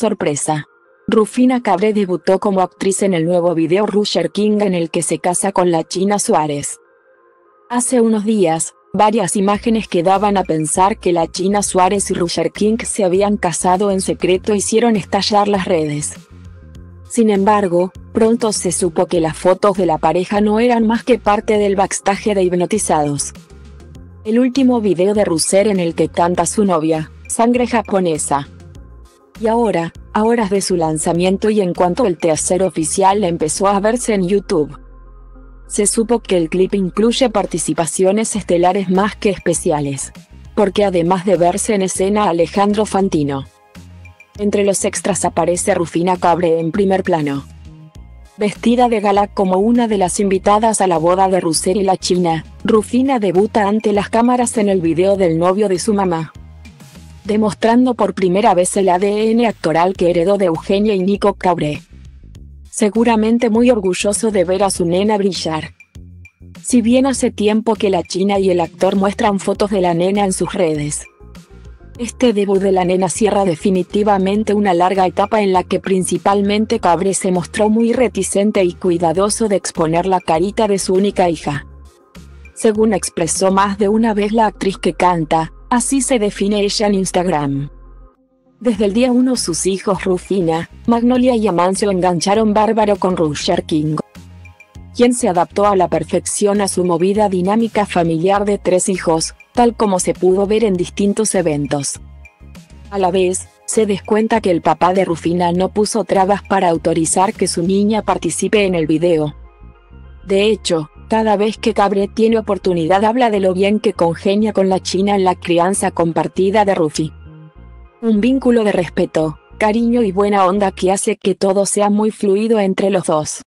Sorpresa. Rufina Cabré debutó como actriz en el nuevo video Rusherking en el que se casa con la China Suárez. Hace unos días, varias imágenes que daban a pensar que la China Suárez y Roger King se habían casado en secreto hicieron estallar las redes. Sin embargo, pronto se supo que las fotos de la pareja no eran más que parte del backstage de Hipnotizados. El último video de Roussel en el que canta su novia, Sangre Japonesa. Y ahora, a horas de su lanzamiento y en cuanto el teaser oficial empezó a verse en YouTube, se supo que el clip incluye participaciones estelares más que especiales, porque además de verse en escena Alejandro Fantino, entre los extras aparece Rufina Cabré en primer plano, vestida de gala como una de las invitadas a la boda de Roussel y la China. Rufina debuta ante las cámaras en el video del novio de su mamá, demostrando por primera vez el ADN actoral que heredó de Eugenia y Nico Cabré. Seguramente muy orgulloso de ver a su nena brillar. Si bien hace tiempo que la China y el actor muestran fotos de la nena en sus redes, este debut de la nena cierra definitivamente una larga etapa en la que principalmente Cabré se mostró muy reticente y cuidadoso de exponer la carita de su única hija. Según expresó más de una vez la actriz que canta, así se define ella en Instagram. Desde el día 1 sus hijos Rufina, Magnolia y Amancio engancharon bárbaro con Roger King, quien se adaptó a la perfección a su movida dinámica familiar de 3 hijos, tal como se pudo ver en distintos eventos. A la vez, se descuenta que el papá de Rufina no puso trabas para autorizar que su niña participe en el video. De hecho, cada vez que Cabré tiene oportunidad habla de lo bien que congenia con la China en la crianza compartida de Rufi. Un vínculo de respeto, cariño y buena onda que hace que todo sea muy fluido entre los dos.